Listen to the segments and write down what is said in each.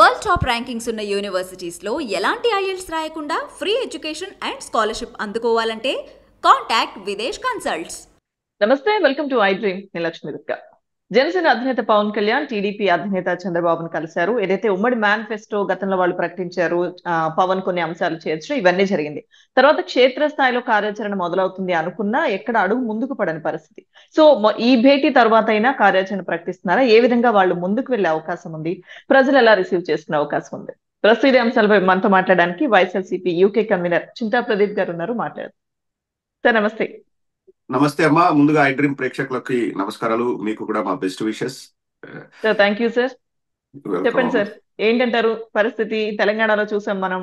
World top rankings ఉన్న యూనివర్సిటీస్లో ఎలాంటి IELTS రాయకుండా ఫ్రీ ఎడ్యుకేషన్ అండ్ స్కాలర్షిప్ అందుకోవాలంటే కాంటాక్ట్ విదేశ్ కన్సల్ట్స్. నమస్తే, వెల్కమ్ టు ఐ డ్రీమ్. నేను లక్ష్మీ దుర్గా. జనసేన అధినేత పవన్ కళ్యాణ్ టీడీపీ అధినేత చంద్రబాబును కలిశారు. ఏదైతే ఉమ్మడి మేనిఫెస్టో గతంలో వాళ్ళు ప్రకటించారు, పవన్ కొన్ని అంశాలు చేర్చడం, ఇవన్నీ జరిగింది. తర్వాత క్షేత్రస్థాయిలో కార్యాచరణ మొదలవుతుంది అనుకున్నా ఎక్కడ అడుగు ముందుకు పడని పరిస్థితి. సో ఈ భేటీ తర్వాత అయినా కార్యాచరణ ప్రకటిస్తున్నారా? ఏ విధంగా వాళ్ళు ముందుకు వెళ్లే అవకాశం ఉంది? ప్రజలు ఎలా రిసీవ్ చేసుకునే అవకాశం ఉంది? ప్రస్తుత అంశాలపై మనతో మాట్లాడడానికి వైఎస్ఆర్సీపీ యూకే కన్వీనర్ చింతా ప్రదీప్ గారు ఉన్నారు. మాట్లాడారు సార్. నమస్తే. నమస్తే అమ్మా. ముందుగా ఐ డ్రీమ్ ప్రేక్షకులకి నమస్కారాలు. మీకు కూడా మా best wishes. Thank you sir. చెప్పండి సార్, ఏంటంటారు పరిస్థితి తెలంగాణలో? చూసాం మనం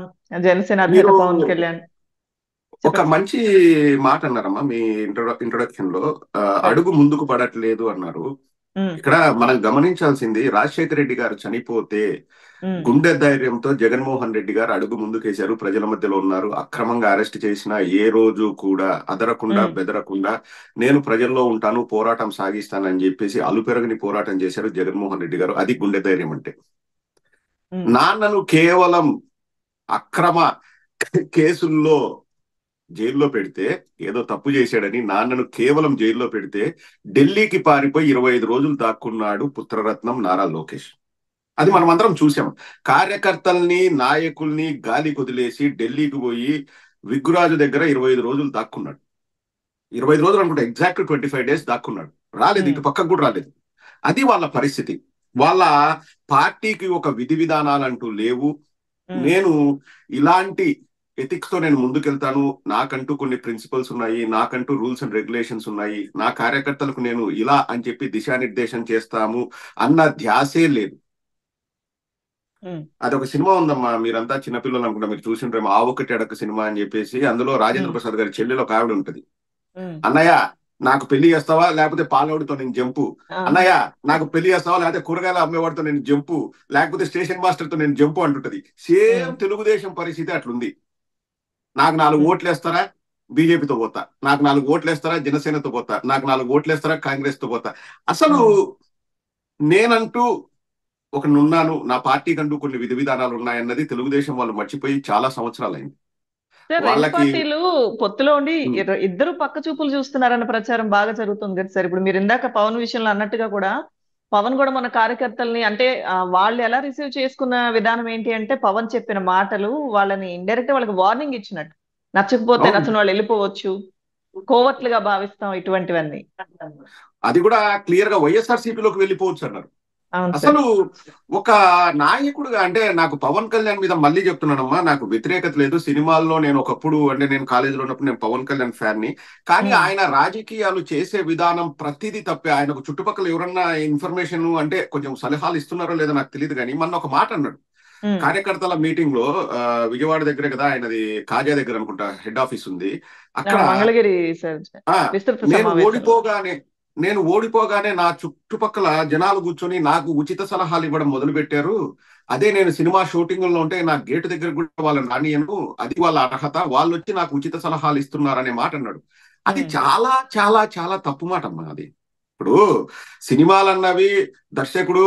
జనసేన అధినేత పవన్ కళ్యాణ్ ఒక మంచి మాట అన్నారమ్మా మీ ఇంట్రొడక్షన్ లో, అడుగు ముందుకు పడట్లేదు అన్నారు. ఇక్కడ మనం గమనించాల్సింది, రాజశేఖర రెడ్డి గారు చనిపోతే గుండె ధైర్యంతో జగన్మోహన్ రెడ్డి గారు అడుగు ముందుకేశారు, ప్రజల మధ్యలో ఉన్నారు. అక్రమంగా అరెస్ట్ చేసిన ఏ రోజు కూడా అదరకుండా బెదరకుండా నేను ప్రజల్లో ఉంటాను, పోరాటం సాగిస్తానని చెప్పేసి అలుపెరగని పోరాటం చేశారు జగన్మోహన్ రెడ్డి గారు. అది గుండె ధైర్యం అంటే. నాన్నను కేవలం అక్రమ కేసుల్లో జైల్లో పెడితే, ఏదో తప్పు చేశాడని నాన్నను కేవలం జైల్లో పెడితే ఢిల్లీకి పారిపోయి 25 రోజులు దాక్కున్నాడు పుత్రరత్నం నారా లోకేష్. అది మనం అందరం చూసాం. కార్యకర్తల్ని నాయకుల్ని గాలి కుదిలేసి ఢిల్లీకి పోయి విగ్గురాజు దగ్గర 25 రోజులు దాక్కున్నాడు. 25 రోజులు అనుకుంటే, ఎగ్జాక్ట్ 25 డేస్ దాక్కున్నాడు. రాలేదు, ఇటు పక్కకు కూడా రాలేదు. అది వాళ్ళ పరిస్థితి. వాళ్ళ పార్టీకి ఒక విధి విధానాలంటూ లేవు. నేను ఇలాంటి ఎథిక్స్ తో నేను ముందుకెళ్తాను, నాకంటూ కొన్ని ప్రిన్సిపల్స్ ఉన్నాయి, నాకంటూ రూల్స్ అండ్ రెగ్యులేషన్స్ ఉన్నాయి, నా కార్యకర్తలకు నేను ఇలా అని చెప్పి దిశానిర్దేశం చేస్తాము అన్న ధ్యాసే లేదు. అదొక సినిమా ఉందమ్మా, మీరంతా చిన్నపిల్లలు అనుకుంటా, మీరు చూసింటారేమో, ఆ ఒకటి అడొక సినిమా అని చెప్పేసి. అందులో రాజేంద్ర ప్రసాద్ గారి చెల్లెలు ఒక ఆవిడ ఉంటది. అన్నయ్య నాకు పెళ్లి చేస్తావా లేకపోతే పాలవుడితో నేను జంపు, అన్నయ్య నాకు పెళ్లి చేస్తావా లేకపోతే కూరగాయల అమ్మేవాడితో నేను జంపు, లేకపోతే స్టేషన్ మాస్టర్ తో నేను జంపు అంటుంటది. సేమ్ తెలుగుదేశం పరిస్థితి అట్లుంది. నాకు 4 ఓట్లు వేస్తారా బీజేపీతో పోతా, నాకు 4 ఓట్లు వేస్తారా జనసేనతో పోతా, నాకు 4 ఓట్లు వేస్తారా కాంగ్రెస్తో పోతా. అసలు నేనంటూ ఒకనున్నాను, నా పార్టీ కంటూ కొన్ని విధి విధానాలు ఉన్నాయన్నది తెలుగుదేశం వాళ్ళు మర్చిపోయి చాలా సంవత్సరాలైంది. పార్టీలు పొత్తులో ఉండి ఇద్దరు పక్క చూపులు చూస్తున్నారన్న ప్రచారం బాగా జరుగుతుంది కదా సార్. ఇప్పుడు మీరు ఇందాక పవన్ విషయంలో అన్నట్టుగా కూడా, పవన్ కూడా మన కార్యకర్తల్ని అంటే వాళ్ళు ఎలా రిసీవ్ చేసుకున్న విధానం ఏంటి అంటే, పవన్ చెప్పిన మాటలు వాళ్ళని ఇండైరెక్ట్ వాళ్ళకి వార్నింగ్ ఇచ్చినట్టు, నచ్చకపోతే నచ్చని వాళ్ళు వెళ్ళిపోవచ్చు, కోవర్ట్లుగా భావిస్తాం, ఇటువంటివన్నీ. అది కూడా క్లియర్ గా వైఎస్ఆర్సీపీలోకి వెళ్ళిపోవచ్చు అన్నారు. అసలు ఒక నాయకుడుగా అంటే, నాకు పవన్ కళ్యాణ్ మీద మళ్ళీ చెప్తున్నానమ్మా, నాకు వ్యతిరేకత లేదు. సినిమాల్లో నేను ఒకప్పుడు అంటే నేను కాలేజీలో ఉన్నప్పుడు నేను పవన్ కళ్యాణ్ ఫ్యాన్ ని. కానీ ఆయన రాజకీయాలు చేసే విధానం ప్రతిదీ తప్పే. ఆయనకు చుట్టుపక్కల ఎవరన్నా ఇన్ఫర్మేషన్ అంటే కొంచెం సలహాలు ఇస్తున్నారో లేదో నాకు తెలియదు, కానీ మొన్న ఒక మాట అన్నాడు కార్యకర్తల మీటింగ్ లో. విజయవాడ దగ్గరే కదా ఆయనది, కాజా దగ్గర అనుకుంటా హెడ్ ఆఫీస్ ఉంది అక్కడ. నేను ఓడిపోగానే నా చుట్టుపక్కల జనాలు కూర్చొని నాకు ఉచిత సలహాలు ఇవ్వడం మొదలు పెట్టారు. అదే నేను సినిమా షూటింగ్లో ఉంటే నా గేటు దగ్గర కూడా వాళ్ళని రానియను, అది వాళ్ళ అర్హత, వాళ్ళు వచ్చి నాకు ఉచిత సలహాలు ఇస్తున్నారనే మాట అన్నాడు. అది చాలా చాలా చాలా తప్పు మాట అమ్మా. అది ఇప్పుడు సినిమాలు అన్నవి దర్శకుడు,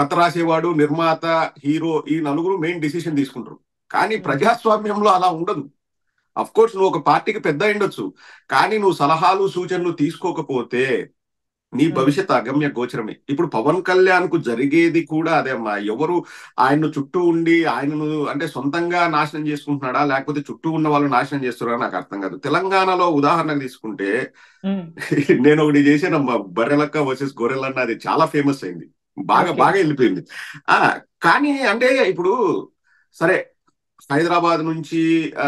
కథ రాసేవాడు, నిర్మాత, హీరో, ఈ నలుగురు మెయిన్ డిసిషన్ తీసుకుంటారు. కానీ ప్రజాస్వామ్యంలో అలా ఉండదు. అఫ్ కోర్స్ నువ్వు ఒక పార్టీకి పెద్ద అయ్యుండొచ్చు, కానీ నువ్వు సలహాలు సూచనలు తీసుకోకపోతే నీ భవిష్యత్ అగమ్య గోచరమే. ఇప్పుడు పవన్ కళ్యాణ్ కు జరిగేది కూడా అదే అమ్మా. ఎవరు ఆయన్ను చుట్టూ ఉండి ఆయనను అంటే సొంతంగా నాశనం చేసుకుంటున్నాడా లేకపోతే చుట్టూ ఉన్న వాళ్ళు నాశనం చేస్తున్నారా నాకు అర్థం కాదు. తెలంగాణలో ఉదాహరణకు తీసుకుంటే, నేను ఒకటి చేశానమ్మా, బర్రెలక్క వర్సెస్ గొర్రెల అన్న, అది చాలా ఫేమస్ అయింది, బాగా బాగా వెళ్ళిపోయింది. కానీ అంటే ఇప్పుడు సరే, హైదరాబాద్ నుంచి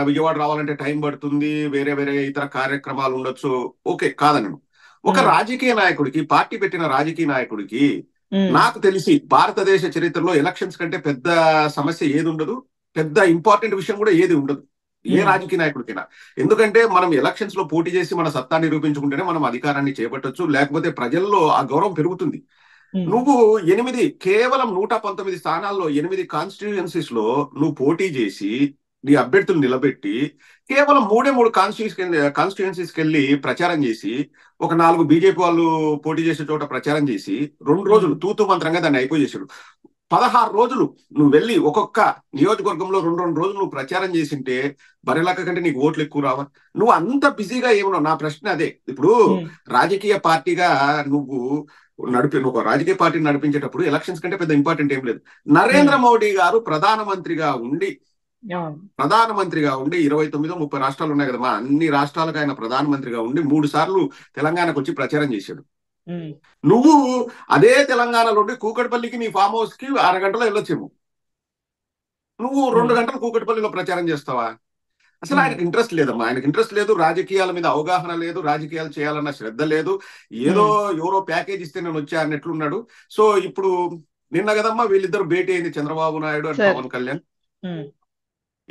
విజయవాడ రావాలంటే టైం పడుతుంది, వేరే వేరే ఇతర కార్యక్రమాలు ఉండొచ్చు, ఓకే కాదను. ఒక రాజకీయ నాయకుడికి, పార్టీ పెట్టిన రాజకీయ నాయకుడికి, నాకు తెలిసి భారతదేశ చరిత్రలో ఎలక్షన్స్ కంటే పెద్ద సమస్య ఏది ఉండదు, పెద్ద ఇంపార్టెంట్ విషయం కూడా ఏది ఉండదు ఏ రాజకీయ నాయకుడికైనా. ఎందుకంటే మనం ఎలక్షన్స్ లో పోటీ చేసి మన సత్తా నిరూపించుకుంటేనే మనం అధికారాన్ని చేపట్టొచ్చు, లేకపోతే ప్రజల్లో ఆ గౌరవం పెరుగుతుంది. నువ్వు కేవలం 119 స్థానాల్లో 8 కాన్స్టిట్యూయెన్సీస్ లో నువ్వు పోటీ చేసి నీ అభ్యర్థులు నిలబెట్టి కేవలం 3 కాన్స్టిట్యూయెన్సీస్కి వెళ్ళి ప్రచారం చేసి, ఒక 4 బీజేపీ వాళ్ళు పోటీ చేసే చోట ప్రచారం చేసి 2 రోజులు తూతూ మంత్రంగా దాన్ని అయిపోయి చేశాడు. 16 రోజులు నువ్వు వెళ్ళి ఒక్కొక్క నియోజకవర్గంలో 2-2 రోజులు నువ్వు ప్రచారం చేసింటే బరిలక్క కంటే నీకు ఓట్లు ఎక్కువ రావా? నువ్వు అంత బిజీగా ఏమన్నా? నా ప్రశ్న అదే. ఇప్పుడు రాజకీయ పార్టీగా నువ్వు ఒక రాజకీయ పార్టీని నడిపించేటప్పుడు ఎలక్షన్స్ కంటే పెద్ద ఇంపార్టెంట్ ఏం లేదు. నరేంద్ర మోడీ గారు ప్రధానమంత్రిగా ఉండి 29-30 రాష్ట్రాలు ఉన్నాయి కదా, మా అన్ని రాష్ట్రాలకు ఆయన ప్రధానమంత్రిగా ఉండి 3 సార్లు తెలంగాణకు వచ్చి ప్రచారం చేశాడు. నువ్వు అదే తెలంగాణలో ఉండి కూకట్పల్లికి నీ ఫామ్ హౌస్ కి 6 గంటలో వెళ్ళొచ్చేమో, నువ్వు 2 గంటలు కూకట్పల్లిలో ప్రచారం చేస్తావా? అసలు ఆయనకు ఇంట్రెస్ట్ లేదమ్మా. ఆయనకు ఇంట్రెస్ట్ లేదు, రాజకీయాల మీద అవగాహన లేదు, రాజకీయాలు చేయాలన్న శ్రద్ధ లేదు. ఏదో ఎవరో ప్యాకేజ్ ఇస్తే నేను వచ్చా అన్నట్లున్నాడు. సో ఇప్పుడు నిన్న కదమ్మా వీళ్ళిద్దరు భేటీ అయింది, చంద్రబాబు నాయుడు అండ్ పవన్ కళ్యాణ్.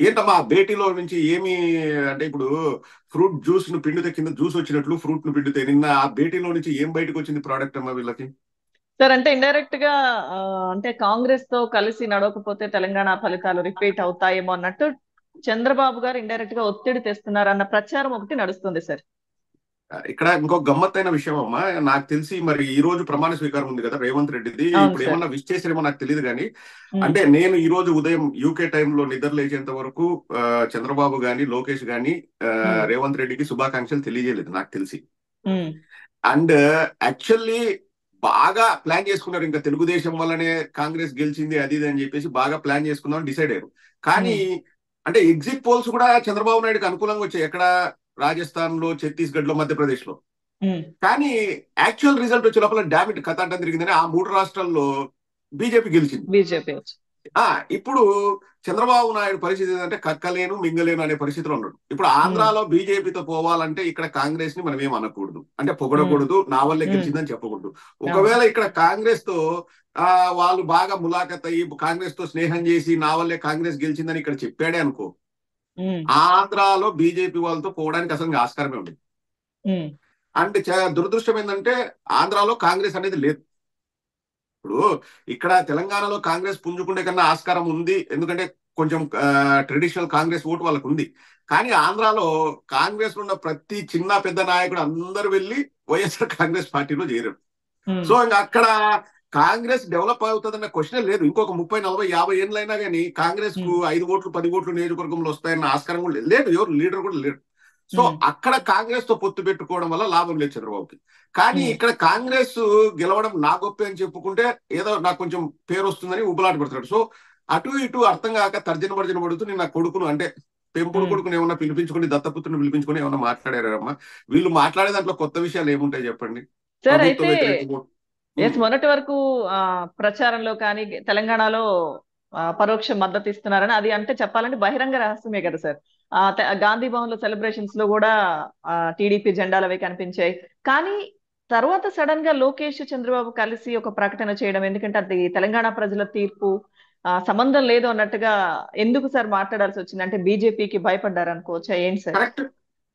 ఏంటమ్మా భేటీలో నుంచి ఏమి అంటే, ఇప్పుడు ఫ్రూట్ జ్యూస్ ను పిండితే కింద జ్యూస్ వచ్చినట్లు ఫ్రూట్ ను పిండితే నిన్న ఆ భేటీలో నుంచి ఏం బయటకు వచ్చింది ప్రోడక్ట్ అమ్మా వీళ్ళకి? సార్ అంటే ఇండైరెక్ట్ గా అంటే కాంగ్రెస్ తో కలిసి నడవకపోతే తెలంగాణ ఫలితాలు రిపీట్ అవుతాయేమో అన్నట్టు చంద్రబాబు గారు ఇండైరెక్ట్ గా ఒత్తిడి తెస్తున్నారు అన్న ప్రచారం ఒకటి నడుస్తుంది సార్. ఇక్కడ ఇంకో గమ్మత్తైన విషయం అమ్మా, నాకు తెలిసి మరి ఈ రోజు ప్రమాణ స్వీకారం ఉంది కదా రేవంత్ రెడ్డిది, ఇప్పుడు ఏమన్నా విష్ చేసారేమో నాకు తెలియదు కానీ, అంటే నేను ఈ రోజు ఉదయం యూకే టైంలో నిద్ర లేచేంత వరకు చంద్రబాబు గాని లోకేష్ గాని రేవంత్ రెడ్డికి శుభాకాంక్షలు తెలియజేయలేదు నాకు తెలిసి. అండ్ యాక్చువల్లీ బాగా ప్లాన్ చేసుకున్నారు, ఇంకా తెలుగుదేశం వల్లనే కాంగ్రెస్ గెలిచింది అది ఇది అని చెప్పేసి బాగా ప్లాన్ చేసుకుందాం డిసైడ్ అయ్యారు. కానీ అంటే ఎగ్జిట్ పోల్స్ కూడా చంద్రబాబు నాయుడుకి అనుకూలంగా వచ్చాయి, ఎక్కడ రాజస్థాన్ లో, ఛత్తీస్గఢ్ లో, మధ్యప్రదేశ్ లో. కానీ యాక్చువల్ రిజల్ట్ వచ్చే లోపల డామిట్ కథ అంటం తిరిగిందని ఆ 3 రాష్ట్రాల్లో బీజేపీ గెలిచింది. ఇప్పుడు చంద్రబాబు నాయుడు పరిస్థితి ఏంటంటే కక్కలేను మింగలేను అనే పరిస్థితిలో ఉన్నాడు. ఇప్పుడు ఆంధ్రాలో బీజేపీతో పోవాలంటే ఇక్కడ కాంగ్రెస్ ని మనం ఏం అనకూడదు, అంటే పొగడకూడదు, నా వల్లే గెలిచిందని చెప్పకూడదు. ఒకవేళ ఇక్కడ కాంగ్రెస్ తో వాళ్ళు బాగా ములాఖత్ అయ్యి కాంగ్రెస్ తో స్నేహం చేసి నా వల్లే కాంగ్రెస్ గెలిచిందని ఇక్కడ చెప్పాడే అనుకో, ఆంధ్రాలో బీజేపీ వాళ్ళతో పోవడానికి అసలు ఆస్కారమే ఉండదు. అండ్ దురదృష్టం ఏంటంటే ఆంధ్రాలో కాంగ్రెస్ అనేది లేదు. ఇప్పుడు ఇక్కడ తెలంగాణలో కాంగ్రెస్ పుంజుకుంటే కన్నా ఆస్కారం ఉంది, ఎందుకంటే కొంచెం ట్రెడిషనల్ కాంగ్రెస్ ఓటు వాళ్ళకు ఉంది. కానీ ఆంధ్రాలో కాంగ్రెస్ ఉన్న ప్రతి చిన్న పెద్ద నాయకుడు అందరు వెళ్ళి వైఎస్ఆర్ కాంగ్రెస్ పార్టీలో చేరారు. సో ఇంకా అక్కడ కాంగ్రెస్ డెవలప్ అవుతుందన్న క్వశ్చనే లేదు. ఇంకొక 30-40-50 ఏళ్ళైనా కానీ కాంగ్రెస్ కు 5 ఓట్లు 10 ఓట్లు నియోజకవర్గంలో వస్తాయన్న ఆస్కారం కూడా లేదు, ఎవరు లీడర్ కూడా లేడు. సో అక్కడ కాంగ్రెస్ తో పొత్తు పెట్టుకోవడం వల్ల లాభం లేదు చంద్రబాబుకి. కానీ ఇక్కడ కాంగ్రెస్ గెలవడం నా గొప్ప అని చెప్పుకుంటే ఏదో నాకు కొంచెం పేరు వస్తుందని ఉబలాట పెడతాడు. సో అటు ఇటు అర్థం కాక తర్జన పడుతూ నేను నా కొడుకును, అంటే పెంపుడు కొడుకుని ఏమన్నా పిలిపించుకుని దత్తపుత్రుని పిలిపించుకుని ఏమన్నా మాట్లాడారమ్మా? వీళ్ళు మాట్లాడే దాంట్లో కొత్త విషయాలు ఏముంటాయి చెప్పండి? మొన్నటి వరకు ప్రచారంలో కానీ తెలంగాణలో పరోక్ష మద్దతు ఇస్తున్నారని, అది అంటే చెప్పాలంటే బహిరంగ రహస్యమే కదా సార్. గాంధీ భవన్ లో సెలబ్రేషన్స్ లో కూడా టీడీపీ జెండాలు అవి కనిపించాయి. కానీ తర్వాత సడన్ గా లోకేష్ చంద్రబాబు కలిసి ఒక ప్రకటన చేయడం, ఎందుకంటే అది తెలంగాణ ప్రజల తీర్పు, సంబంధం లేదు అన్నట్టుగా ఎందుకు సార్ మాట్లాడాల్సి వచ్చింది? అంటే బీజేపీకి భయపడ్డారనుకోవచ్చా ఏంటి సార్?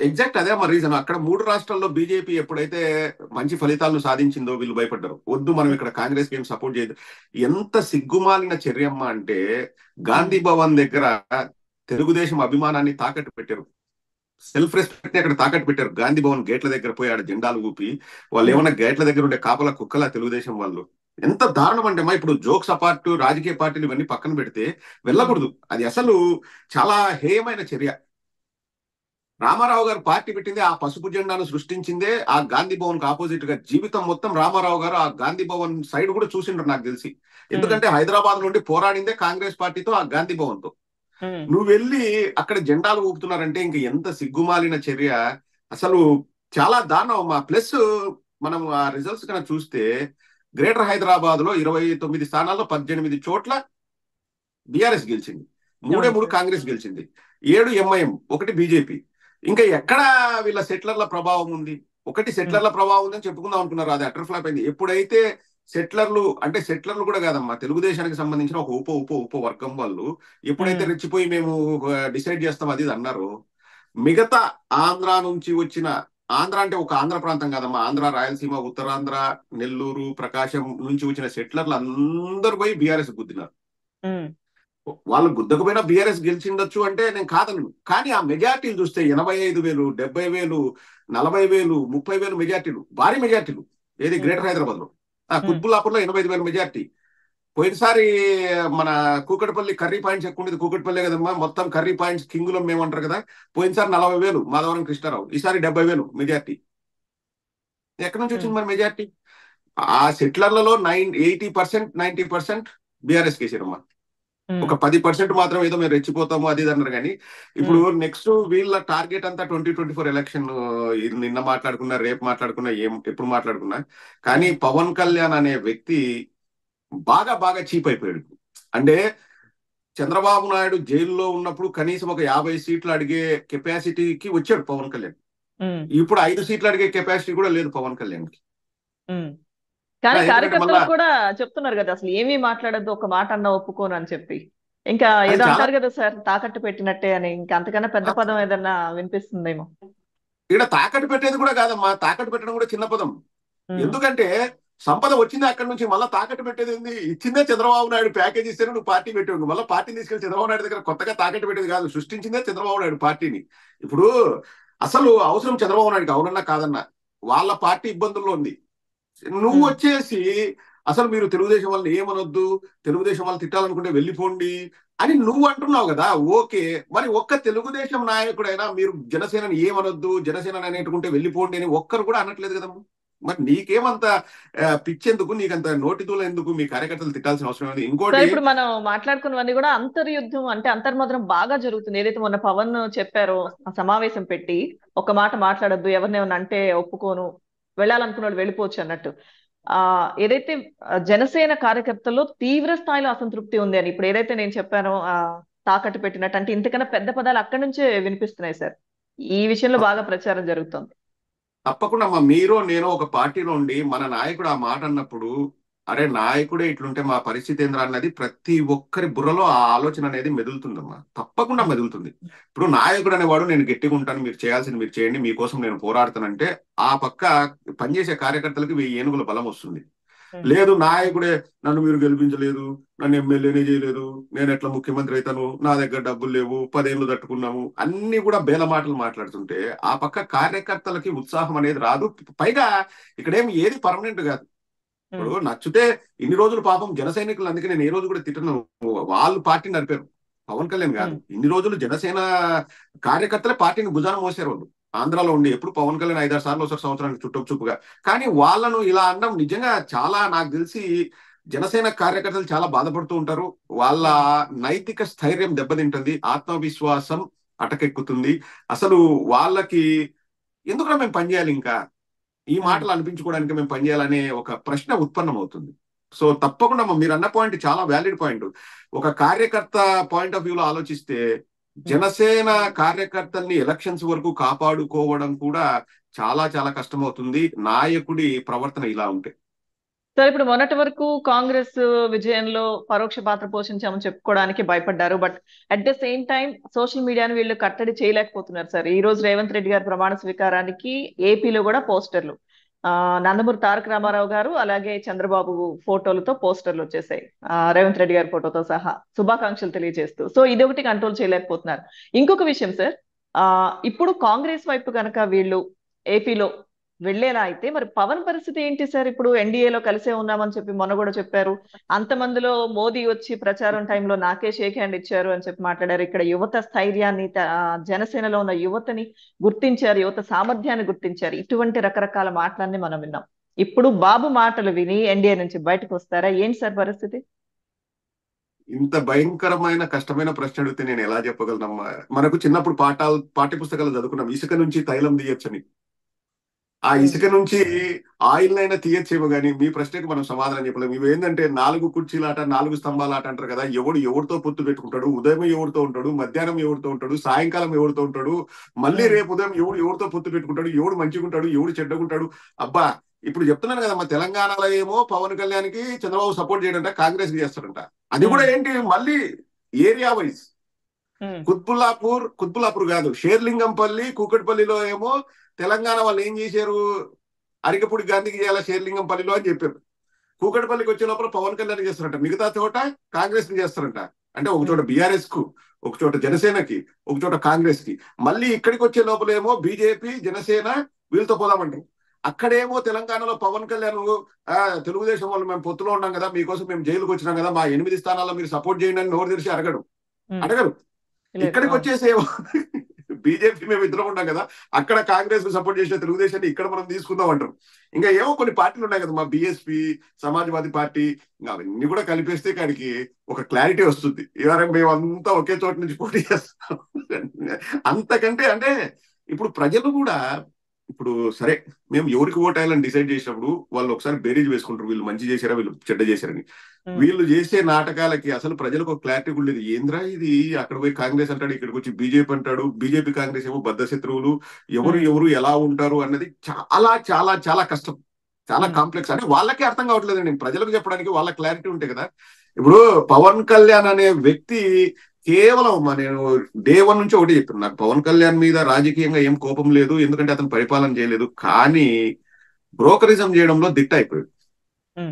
ఎగ్జాక్ట్ అదే మా రీజన్. అక్కడ 3 రాష్ట్రాల్లో బీజేపీ ఎప్పుడైతే మంచి ఫలితాలను సాధించిందో వీళ్ళు భయపడ్డారు, వద్దు మనం ఇక్కడ కాంగ్రెస్ కి ఏం సపోర్ట్ చేయదు. ఎంత సిగ్గుమాలిన చర్యమ్మ అంటే గాంధీ భవన్ దగ్గర తెలుగుదేశం అభిమానాన్ని తాకట్టు పెట్టారు, సెల్ఫ్ రెస్పెక్ట్ అక్కడ తాకట్టు పెట్టారు. గాంధీ భవన్ గేట్ల దగ్గర పోయి ఆడ జెండాలు ఊపి, వాళ్ళు ఏమన్నా గేట్ల దగ్గర ఉండే కాపలా కుక్కలా తెలుగుదేశం వాళ్ళు? ఎంత దారుణం అంటే ఇప్పుడు జోక్స్ అపార్ట్, రాజకీయ పార్టీలు ఇవన్నీ పక్కన పెడితే వెళ్ళకూడదు, అది అసలు చాలా హేయమైన చర్య. రామారావు గారు పార్టీ పెట్టిందే, ఆ పసుపు జెండాను సృష్టించిందే ఆ గాంధీ భవన్ కు ఆపోజిట్ గా. జీవితం మొత్తం రామారావు గారు ఆ గాంధీ భవన్ సైడ్ కూడా చూసిండ్రు నాకు తెలిసి, ఎందుకంటే హైదరాబాద్ నుండి పోరాడిందే కాంగ్రెస్ పార్టీతో ఆ గాంధీ భవన్ తో. నువ్వు వెళ్ళి అక్కడ జెండాలు ఊపుతున్నారంటే ఇంక ఎంత సిగ్గుమాలిన చర్య, అసలు చాలా దారుణం. ప్లస్ మనం ఆ రిజల్ట్స్ కన్నా చూస్తే గ్రేటర్ హైదరాబాద్ లో 29 స్థానాల్లో 18 చోట్ల బీఆర్ఎస్ గెలిచింది, 3 కాంగ్రెస్ గెలిచింది, 7 ఎంఐఎం, 1 బీజేపీ. ఇంకా ఎక్కడ వీళ్ళ సెటిలర్ల ప్రభావం ఉంది? 1 సెటిలర్ల ప్రభావం ఉందని చెప్పుకుందాం అనుకున్నారు, అది అటర్ ఫ్లాప్ అయింది. ఎప్పుడైతే సెటిలర్లు, అంటే సెటిలర్లు కూడా కాదమ్మా, తెలుగుదేశానికి సంబంధించిన ఒక ఉపవర్గం వాళ్ళు ఎప్పుడైతే రెచ్చిపోయి మేము డిసైడ్ చేస్తాం అది అన్నారు, మిగతా ఆంధ్ర నుంచి వచ్చిన, ఆంధ్ర అంటే ఒక ఆంధ్ర ప్రాంతం కాదమ్మా, ఆంధ్ర, రాయలసీమ, ఉత్తరాంధ్ర, నెల్లూరు, ప్రకాశం నుంచి వచ్చిన సెటిలర్లు అందరు పోయి బీఆర్ఎస్ గుద్దినారు. వాళ్ళు గుద్దకపోయినా బీఆర్ఎస్ గెలిచిండొచ్చు అంటే నేను కాదను, కానీ ఆ మెజార్టీలు చూస్తే 85,000, 70,000, 40,000, 30,000 మెజార్టీలు, భారీ మెజార్టీలు. ఏది గ్రేటర్ హైదరాబాద్ లో, కుత్బుల్లాపూర్ లో 85,000 మెజార్టీ, పోయినసారి మన కూకట్పల్లి కర్రీ పాయింట్స్ ఎక్కువ ఉండేది కూకట్పల్లి కదమ్మా, మొత్తం కర్రీ పాయింట్స్ కింగులో మేమంటారు కదా. పోయినసారి 40,000 మాధవరం కృష్ణారావు, ఈసారి 70,000 మెజార్టీ. ఎక్కడి నుంచి వచ్చింది మరి మెజార్టీ? ఆ సెటిలర్లలో 80%, 90% బీఆర్ఎస్ కేసీరమ్మా. ఒక 10% మాత్రం ఏదో మేము రెచ్చిపోతాము అది అన్నారు. కానీ ఇప్పుడు నెక్స్ట్ వీళ్ళ టార్గెట్ అంతా 2024 ఎలక్షన్. నిన్న మాట్లాడుకున్నా, రేపు మాట్లాడుకున్నా, ఎప్పుడు మాట్లాడుకున్నా. కానీ పవన్ కళ్యాణ్ అనే వ్యక్తి బాగా బాగా చీప్ అయిపోయాడు. అంటే చంద్రబాబు నాయుడు జైల్లో ఉన్నప్పుడు కనీసం ఒక 50 సీట్లు అడిగే కెపాసిటీకి వచ్చాడు పవన్ కళ్యాణ్. ఇప్పుడు 5 సీట్లు అడిగే కెపాసిటీ కూడా లేదు పవన్ కళ్యాణ్ కి. కానీ కార్యకర్తలు కూడా చెప్తున్నారు కదా, అసలు ఏమీ మాట్లాడద్దు, ఒక మాట అన్న ఒప్పుకోను అని చెప్పి. ఇంకా ఏదో అంటారు కదా సార్, తాకట్టు పెట్టినట్టే అని. ఇంకా అంతకన్నా పెద్ద పదం ఏదన్నా వినిపిస్తుందేమో. ఇక్కడ తాకట్టు పెట్టేది కూడా కాదమ్మా, తాకట్టు పెట్టడం కూడా చిన్న పదం. ఎందుకంటే సంపద వచ్చింది అక్కడ నుంచి, మళ్ళీ తాకట్టు పెట్టేది ఉంది. ఇచ్చిందే చంద్రబాబు నాయుడు ప్యాకేజ్ ఇస్తేనే నువ్వు పార్టీ పెట్టేవు. మళ్ళీ పార్టీని తీసుకెళ్లి చంద్రబాబు నాయుడు దగ్గర కొత్తగా తాకట్టు పెట్టేది కాదు, సృష్టించిందే చంద్రబాబు నాయుడు పార్టీని. ఇప్పుడు అసలు అవసరం చంద్రబాబు నాయుడుకి, అవునన్నా కాదన్నా, వాళ్ళ పార్టీ ఇబ్బందుల్లో ఉంది. నువ్వు వచ్చేసి అసలు మీరు తెలుగుదేశం వాళ్ళని ఏమనొద్దు, తెలుగుదేశం వాళ్ళు తిట్టాలనుకుంటే వెళ్ళిపోండి అని నువ్వు అంటున్నావు కదా. ఓకే, మరి ఒక్క తెలుగుదేశం నాయకుడైనా మీరు జనసేనని ఏమనొద్దు, జనసేన అనేటుకుంటే వెళ్ళిపోండి అని ఒక్కరు కూడా అనట్లేదు కదమ్మ. మరి నీకేమంత పిచ్చెందుకు, నీకంత నోటిదూల ఎందుకు, మీ కార్యకర్తలు తిట్టాల్సిన అవసరం లేదు. ఇంకోటి, ఇప్పుడు మనం మాట్లాడుకున్నవన్నీ కూడా అంతర్యుద్ధం, అంటే అంతర్మదనం బాగా జరుగుతుంది. ఏదైతే మొన్న పవన్ చెప్పారో ఆ సమావేశం పెట్టి, ఒక మాట మాట్లాడద్దు, ఎవరినేమన్నా అంటే ఒప్పుకోను, వెళ్ళాలనుకున్న వాళ్ళు వెళ్ళిపోవచ్చు అన్నట్టు. ఏదైతే జనసేన కార్యకర్తల్లో తీవ్ర స్థాయిలో అసంతృప్తి ఉంది అని ఇప్పుడు ఏదైతే నేను చెప్పానో, తాకట్టు పెట్టినట్టు, అంటే ఇంతకన్నా పెద్ద పదాలు అక్కడి నుంచే వినిపిస్తున్నాయి సార్. ఈ విషయంలో బాగా ప్రచారం జరుగుతుంది. తప్పకుండా అమ్మా, మీరు నేను ఒక పార్టీలో ఉండి మన నాయకుడు ఆ మాట అన్నప్పుడు, అరే నాయకుడే ఇట్లుంటే మా పరిస్థితి ఏంద్రా అన్నది ప్రతి ఒక్కరి బుర్రలో ఆ ఆలోచన అనేది మెదులుతుందమ్మా, తప్పకుండా మెదులుతుంది. ఇప్పుడు నాయకుడు అనేవాడు నేను గట్టిగా ఉంటాను, మీరు చేయాల్సింది మీరు చేయండి, మీకోసం నేను పోరాడుతానంటే ఆ పక్క పనిచేసే కార్యకర్తలకు 1000 ఏనుగుల బలం వస్తుంది. లేదు నాయకుడే నన్ను మీరు గెలిపించలేదు, నన్ను ఎమ్మెల్యేనే చేయలేదు, నేను ఎట్లా ముఖ్యమంత్రి అవుతాను, నా దగ్గర డబ్బులు లేవు, 10 ఏళ్ళు తట్టుకున్నాము, అన్ని కూడా బేల మాటలు మాట్లాడుతుంటే ఆ పక్క కార్యకర్తలకి ఉత్సాహం అనేది రాదు. పైగా ఇక్కడేమి ఏది పర్మనెంట్ కాదు. ఇప్పుడు నచ్చితే ఇన్ని రోజులు పాపం జన సైనికులు, అందుకే నేను ఏ రోజు కూడా తిట్టను, వాళ్ళు పార్టీని నడిపారు, పవన్ కళ్యాణ్ కాదు. ఇన్ని రోజులు జనసేన కార్యకర్తలే పార్టీని భుజాన మోసారు వాళ్ళు ఆంధ్రాలో ఉండి. ఎప్పుడు పవన్ కళ్యాణ్ 5-6 సార్లు ఒకసారి సంవత్సరానికి చుట్టూపుగా. కానీ వాళ్ళను ఇలా అనడం నిజంగా చాలా, నాకు తెలిసి జనసేన కార్యకర్తలు చాలా బాధపడుతూ ఉంటారు. వాళ్ళ నైతిక స్థైర్యం దెబ్బతింటుంది, ఆత్మవిశ్వాసం అటకెక్కుతుంది. అసలు వాళ్ళకి ఎందుకురా మేము పనిచేయాలి, ఇంకా ఈ మాటలు అనిపించుకోవడానికి మేము పనిచేయాలనే ఒక ప్రశ్న ఉత్పన్నం అవుతుంది. సో తప్పకుండా మీరు అన్న పాయింట్ చాలా వ్యాలిడ్ పాయింట్. ఒక కార్యకర్త పాయింట్ ఆఫ్ వ్యూలో ఆలోచిస్తే జనసేన కార్యకర్తల్ని ఎలక్షన్స్ వరకు కాపాడుకోవడం కూడా చాలా చాలా కష్టం అవుతుంది నాయకుడి ప్రవర్తన ఇలా ఉంటే. సార్ ఇప్పుడు మొన్నటి వరకు కాంగ్రెస్ విజయంలో పరోక్ష పాత్ర పోషించామని చెప్పుకోవడానికి భయపడ్డారు. But at the same time social మీడియాను వీళ్ళు కట్టడి చేయలేకపోతున్నారు సార్. ఈ రోజు రేవంత్ రెడ్డి గారి ప్రమాణ స్వీకారానికి ఏపీలో కూడా పోస్టర్లు, నందమూరి తారక రామారావు గారు అలాగే చంద్రబాబు ఫోటోలతో పోస్టర్లు వచ్చేసాయి, రేవంత్ రెడ్డి గారి ఫోటోతో సహా శుభాకాంక్షలు తెలియజేస్తూ. సో ఇది ఒకటి కంట్రోల్ చేయలేకపోతున్నారు. ఇంకొక విషయం సార్, ఇప్పుడు కాంగ్రెస్ వైపు కనుక వీళ్ళు ఏపీలో వెళ్లేలా అయితే మరి పవన్ పరిస్థితి ఏంటి సార్? ఇప్పుడు ఎన్డీఏలో కలిసే ఉన్నామని చెప్పి మొన్న కూడా చెప్పారు. అంతమందిలో మోదీ వచ్చి ప్రచారం టైంలో నాకే షేక్ హ్యాండ్ ఇచ్చారు అని చెప్పి మాట్లాడారు. ఇక్కడ యువత స్థైర్యాన్ని, జనసేనలో ఉన్న యువతని గుర్తించారు, యువత సామర్థ్యాన్ని గుర్తించారు. ఇటువంటి రకరకాల మాటలన్నీ మనం విన్నాం. ఇప్పుడు బాబు మాటలు విని ఎన్డీఏ నుంచి బయటకు వస్తారా? ఏంటి సార్ పరిస్థితి? ఇంత భయంకరమైన కష్టమైన ప్రశ్న అడిగితే నేను ఎలా చెప్పగలనమ్మా? మనకు చిన్నప్పుడు పాఠ్యపుస్తకాలు చదువుకున్నాం, ఇసుక నుంచి తైలం తీయొచ్చని. ఆ ఇసుక నుంచి ఆయిల్ అయినా తీయచ్చేమో గానీ మీ ప్రశ్నకు మనం సమాధానం చెప్పలేము. ఇవేంటంటే 4 కుర్చీలాట, 4 స్తంభాలాట అంటారు కదా. ఎవడు ఎవరితో పొత్తు పెట్టుకుంటాడు, ఉదయం ఎవరితో ఉంటాడు, మధ్యాహ్నం ఎవరితో ఉంటాడు, సాయంకాలం ఎవరితో ఉంటాడు, మళ్ళీ రేపు ఉదయం ఎవడు ఎవరితో పొత్తు పెట్టుకుంటాడు, ఎవడు మంచిగుంటాడు, ఎవడు చెడ్డగుంటాడు. అబ్బా ఇప్పుడు చెప్తున్నాను కదా, మా తెలంగాణలో ఏమో పవన్ కళ్యాణ్కి చంద్రబాబు సపోర్ట్ చేయడంట, కాంగ్రెస్ కి చేస్తాడంట. అది కూడా ఏంటి మళ్ళీ ఏరియా వైజ్. కుత్బుల్లాపూర్ కాదు, షేర్లింగంపల్లి, కూకట్పల్లిలో ఏమో తెలంగాణ వాళ్ళు ఏం చేశారు, అరికపూడి గాంధీకి చేయాల షేర్లింగంపల్లిలో అని చెప్పారు. కూకట్పల్లికి వచ్చే లోపల పవన్ కళ్యాణ్ చేస్తారంట, మిగతా చోట కాంగ్రెస్ ని చేస్తారంట. అంటే ఒక చోట బీఆర్ఎస్ కు, ఒక చోట జనసేనకి, ఒక చోట కాంగ్రెస్ కి. మళ్ళీ ఇక్కడికి వచ్చే లోపల ఏమో బీజేపీ, జనసేన వీళ్ళతో పోదామంటారు. అక్కడేమో తెలంగాణలో పవన్ కళ్యాణ్ తెలుగుదేశం వాళ్ళు మేము పొత్తులో ఉన్నాం కదా మీకోసం మేము జైలుకు వచ్చినాం కదా మా 8 స్థానాల్లో మీరు సపోర్ట్ చేయండి అని నోరు తెరిచి అడగడు. ఇక్కడికి వచ్చేసేమో బీజేపీ మేము ఇద్దరం ఉన్నాం కదా అక్కడ కాంగ్రెస్ కు సపోర్ట్ చేసిన తెలుగుదేశాన్ని ఇక్కడ మనం తీసుకుందాం అంటారు. ఇంకా ఏమో కొన్ని పార్టీలు ఉన్నాయి కదా మా బిఎస్పీ సమాజ్వాదీ పార్టీ అవన్నీ కూడా కలిపేస్తే కాడికి ఒక క్లారిటీ వస్తుంది. ఇవాళ మేమంతా ఒకే చోట నుంచి పోటీ చేస్తాం. అంతకంటే అంటే ఇప్పుడు ప్రజలు కూడా ఇప్పుడు సరే మేము ఎవరికి ఓటేయాలని డిసైడ్ చేసినప్పుడు వాళ్ళు ఒకసారి బేరీజ్ వేసుకుంటారు వీళ్ళు మంచి చేశారా వీళ్ళు చెడ్డ చేశారని. వీళ్ళు చేసే నాటకాలకి అసలు ప్రజలకు ఒక క్లారిటీ కూడా లేదు. ఏంద్రా ఇది అక్కడ పోయి కాంగ్రెస్ అంటాడు ఇక్కడికి వచ్చి బీజేపీ అంటాడు, బీజేపీ కాంగ్రెస్ ఏమో బద్ద శత్రువులు, ఎవరు ఎలా ఉంటారు అన్నది చాలా చాలా చాలా కష్టం, చాలా కాంప్లెక్స్ అని వాళ్ళకే అర్థం కావట్లేదండి. ప్రజలకు చెప్పడానికి వాళ్ళ క్లారిటీ ఉంటాయి కదా. ఇప్పుడు పవన్ కళ్యాణ్ అనే వ్యక్తి కేవలం నేను day 1 నుంచి ఒకటి చెప్పాను, నాకు పవన్ కళ్యాణ్ మీద రాజకీయంగా ఏం కోపం లేదు ఎందుకంటే అతను పరిపాలన చేయలేదు, కానీ బ్రోకరిజం చేయడంలో దిట్ట అయిపోయాడు.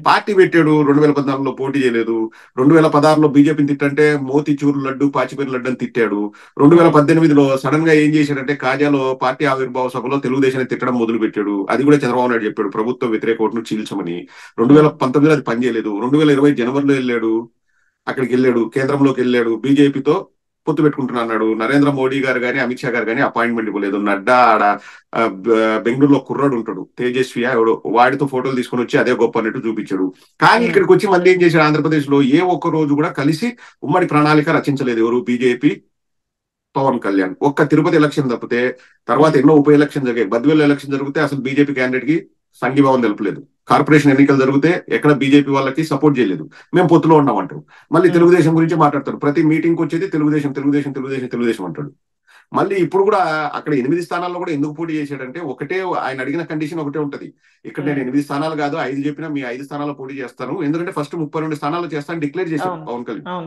పార్టీ పెట్టాడు, 2014లో పోటీ చేయలేదు, 2016లో బీజేపీని తిట్టంటే మోతిచూరు లడ్డు పాచిపేరు లడ్డు అని తిట్టాడు, 2018లో సడన్ గా ఏం చేశాడంటే కాజాలో పార్టీ ఆవిర్భావ సభలో తెలుగుదేశాన్ని తిట్టడం మొదలు పెట్టాడు. అది కూడా చంద్రబాబు నాయుడు చెప్పాడు ప్రభుత్వ వ్యతిరేక ఓటును చీల్చమని. 2019 అది పనిచేయలేదు, 2020 జనవరిలో వెళ్ళాడు, అక్కడికి వెళ్ళాడు కేంద్రంలోకి వెళ్ళాడు, బీజేపీతో పొత్తు పెట్టుకుంటున్నా అన్నాడు. నరేంద్ర మోడీ గారు కానీ అమిత్ షా గారు కానీ అపాయింట్మెంట్ ఇవ్వలేదు. నడ్డా ఆడ బెంగళూరులో కుర్రాడు ఉంటాడు తేజస్వి ఎవడు వాడితో ఫోటోలు తీసుకుని వచ్చి అదే గొప్ప అన్నట్టు చూపించాడు. కానీ ఇక్కడికి వచ్చి మళ్ళీ ఏం చేశాడు ఆంధ్రప్రదేశ్ లో ఏ ఒక్క రోజు కూడా కలిసి ఉమ్మడి ప్రణాళిక రచించలేదు ఎవరు బీజేపీ పవన్ కళ్యాణ్. ఒక్క తిరుపతి ఎలక్షన్ తప్పితే తర్వాత ఎన్నో ఉప ఎలక్షన్ జరిగాయి, బద్వేలు ఎలక్షన్ జరిగితే అసలు బీజేపీ క్యాండిడేట్ కి సంఘీభావం తెలపలేదు, కార్పొరేషన్ ఎన్నికలు జరిగితే ఎక్కడ బీజేపీ వాళ్ళకి సపోర్ట్ చేయలేదు, మేము పొత్తులో ఉన్నామంటారు. మళ్ళీ తెలుగుదేశం గురించి మాట్లాడతాడు, ప్రతి మీటింగ్ వచ్చేది తెలుగుదేశం తెలుగుదేశం తెలుగుదేశం తెలుగుదేశం అంటాడు. మళ్ళీ ఇప్పుడు కూడా అక్కడ 8 స్థానాల్లో కూడా ఎందుకు పోటీ చేశాడంటే ఒకటే ఆయన అడిగిన కండిషన్ ఒకటే ఉంటది, ఇక్కడ నేను 8 స్థానాలు కాదు 5 చెప్పినా మీ 5 స్థానాల్లో పోటీ చేస్తాను ఎందుకంటే ఫస్ట్ 32 స్థానాలు చేస్తాను డిక్లేర్ చేశాను పవన్ కళ్యాణ్.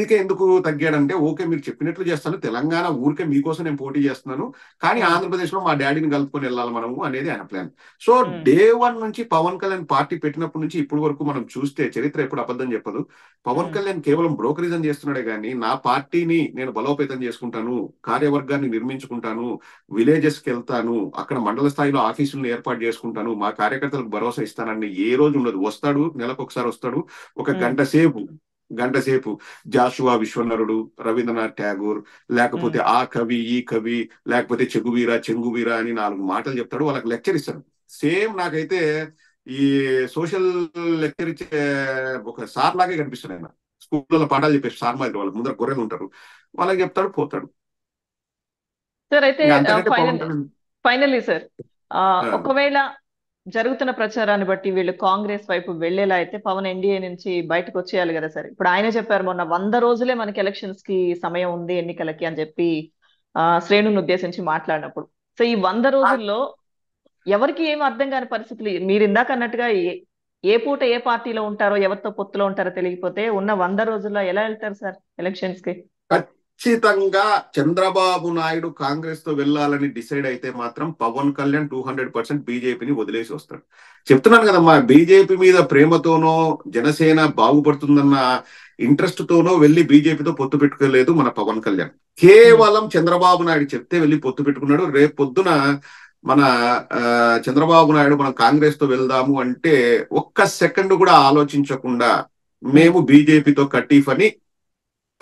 8కే ఎందుకు తగ్గాడంటే ఓకే మీరు చెప్పినట్లు చేస్తాను, తెలంగాణ ఊరికే మీకోసం నేను పోటీ చేస్తున్నాను కానీ ఆంధ్రప్రదేశ్ లో మా డాడీని కలుపుకొని వెళ్ళాలి మనము అనేది ఆయన ప్లాన్. సో day 1 నుంచి పవన్ కళ్యాణ్ పార్టీ పెట్టినప్పటి నుంచి ఇప్పటి వరకు మనం చూస్తే చరిత్ర ఎప్పుడు అబద్ధం చెప్పదు. పవన్ కళ్యాణ్ కేవలం బ్రోకరిజం చేస్తున్నాడే కానీ నా పార్టీని నేను బలోపేతం చేసుకుంటాను, కార్యవర్గాన్ని నిర్మించుకుంటాను, విలేజెస్ కి వెళ్తాను, అక్కడ మండల స్థాయిలో ఆఫీసులను ఏర్పాటు చేసుకుంటాను, మా కార్యకర్తలకు భరోసా ఇస్తానని ఏ రోజు ఉండదు. వస్తాడు, నెలకొకసారి వస్తాడు, ఒక గంట సేపు జాషువా విశ్వనరుడు, రవీంద్రనాథ్ ఠాగూర్, లేకపోతే ఆ కవి ఈ కవి, లేకపోతే చెగువీరా చెంగువీరా అని 4 మాటలు చెప్తాడు, వాళ్ళకి లెక్చర్ ఇస్తాడు. సేమ్ నాకైతే ఈ సోషల్ లెక్చర్ ఇచ్చే ఒక సార్ లాగే కనిపిస్తాడు ఆయన, స్కూల్లో పాఠాలు చెప్పేసి సార్ మాదిరి వాళ్ళకి ముందర గొర్రెలు ఉంటారు వాళ్ళకి చెప్తాడు పోతాడు. సార్ అయితే ఫైనల్లీ సార్ ఒకవేళ జరుగుతున్న ప్రచారాన్ని బట్టి వీళ్ళు కాంగ్రెస్ వైపు వెళ్లేలా అయితే పవన్ ఎన్డీఏ నుంచి బయటకు వచ్చేయాలి కదా సార్. ఇప్పుడు ఆయనే చెప్పారు మొన్న 100 రోజులే మనకి ఎలక్షన్స్ కి సమయం ఉంది ఎన్నికలకి అని చెప్పి శ్రేణుని ఉద్దేశించి మాట్లాడినప్పుడు. సో ఈ 100 రోజుల్లో ఎవరికి ఏమి అర్థం కాని పరిస్థితులు, మీరు ఇందాక అన్నట్టుగా ఏ పూట ఏ పార్టీలో ఉంటారో ఎవరితో పొత్తులో ఉంటారో తెలియకపోతే ఉన్న 100 రోజుల్లో ఎలా వెళ్తారు సార్ ఎలక్షన్స్ కి? ఖచ్చితంగా చంద్రబాబు నాయుడు కాంగ్రెస్ తో వెళ్లాలని డిసైడ్ అయితే మాత్రం పవన్ కళ్యాణ్ 200% బీజేపీని వదిలేసి వస్తాడు. చెప్తున్నాను కదమ్మా బీజేపీ మీద ప్రేమతోనో జనసేన బాగుపడుతుందన్న ఇంట్రెస్ట్ తోనో వెళ్లి బీజేపీతో పొత్తు పెట్టుకోలేదు మన పవన్ కళ్యాణ్. కేవలం చంద్రబాబు నాయుడు చెప్తే వెళ్లి పొత్తు పెట్టుకున్నాడు. రేపు పొద్దున మన చంద్రబాబు నాయుడు మనం కాంగ్రెస్ తో వెళ్దాము అంటే ఒక్క సెకండ్ కూడా ఆలోచించకుండా మేము బీజేపీతో కట్టిఫ్ అని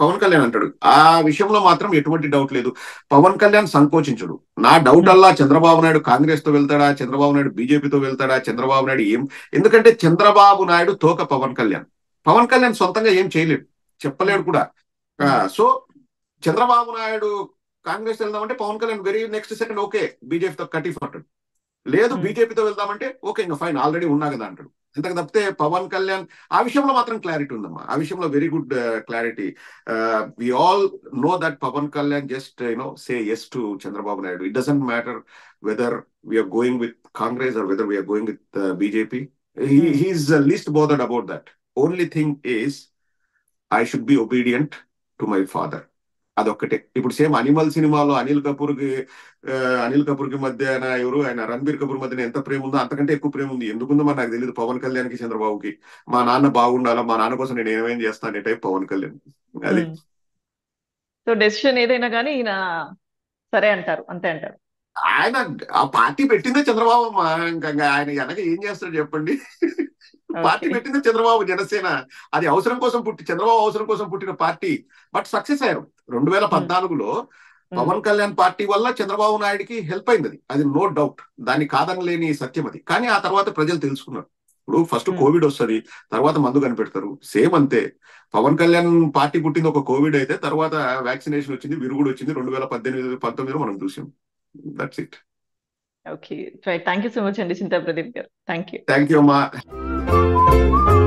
పవన్ కళ్యాణ్ అంటాడు. ఆ విషయంలో మాత్రం ఎటువంటి డౌట్ లేదు. పవన్ కళ్యాణ్ సంకోచించడు. నా డౌట్ అల్లా చంద్రబాబు నాయుడు కాంగ్రెస్ తో వెళ్తాడా, చంద్రబాబు నాయుడు బీజేపీతో వెళ్తాడా, చంద్రబాబు నాయుడు ఏం, ఎందుకంటే చంద్రబాబు నాయుడు తోక పవన్ కళ్యాణ్. పవన్ కళ్యాణ్ సొంతంగా ఏం చేయలేడు, చెప్పలేడు కూడా. సో చంద్రబాబు నాయుడు కాంగ్రెస్ వెళ్దామంటే Pawan Kalyan very next second okay బీజేపీతో కటిఫ్ అంటాడు. లేదు బీజేపీతో వెళ్దామంటే ఓకే ఇంకా ఫైన్ ఆల్రెడీ ఉన్నా కదా అంటాడు. ఇంతకు తప్పితే పవన్ కళ్యాణ్ ఆ విషయంలో మాత్రం క్లారిటీ ఉందమ్మా, ఆ విషయంలో very good clarity. We all know that Pawan Kalyan just you know say yes to Chandrababu Naidu. It doesn't matter whether we are going with Congress or whether we are going with BJP. He is least bothered about that. Only thing is I should be obedient to my father, అదొక్కటే. ఇప్పుడు same animal సినిమాలో అనిల్ కపూర్ కి మధ్య ఎవరు ఆయన రణబీర్ కపూర్ మధ్యన ఎంత ప్రేమ ఉందో అంతకంటే ఎక్కువ ప్రేమ ఉంది. ఎందుకుందో మరి నాకు తెలియదు పవన్ కళ్యాణ్ కి చంద్రబాబుకి. మా నాన్న బాగుండాలా, మా నాన్న కోసం నేను ఏమేం చేస్తాను టైప్ పవన్ కళ్యాణ్. అది సో డెసిషన్ ఏదైనా కానీ సరే అంటారు, అంతే అంటారు. ఆయన ఆ పార్టీ పెట్టిందే చంద్రబాబు, ఆయన వెనక ఏం చేస్తాడు చెప్పండి. పార్టీ పెట్టిందే చంద్రబాబు, జనసేన అది అవసరం కోసం పుట్టి, చంద్రబాబు అవసరం కోసం పుట్టిన పార్టీ. బట్ సక్సెస్ అయ్యారు. 2014లో పవన్ కళ్యాణ్ పార్టీ వల్ల చంద్రబాబు నాయుడికి హెల్ప్ అయింది, అది నో డౌట్, దాన్ని కాదనలేని సత్యం అది. కానీ ఆ తర్వాత ప్రజలు తెలుసుకున్నారు. ఇప్పుడు ఫస్ట్ కోవిడ్ వస్తుంది, తర్వాత మందు కనిపెడతారు, సేమ్ అంతే. పవన్ కళ్యాణ్ పార్టీ పుట్టింది ఒక కోవిడ్ అయితే, తర్వాత వ్యాక్సినేషన్ వచ్చింది, విరుగుడు వచ్చింది 2018-19 మనం చూసాం. That's it. Okay, right. Thank you so much, Chinta Pradeep. Thank you. Thank you, Amma.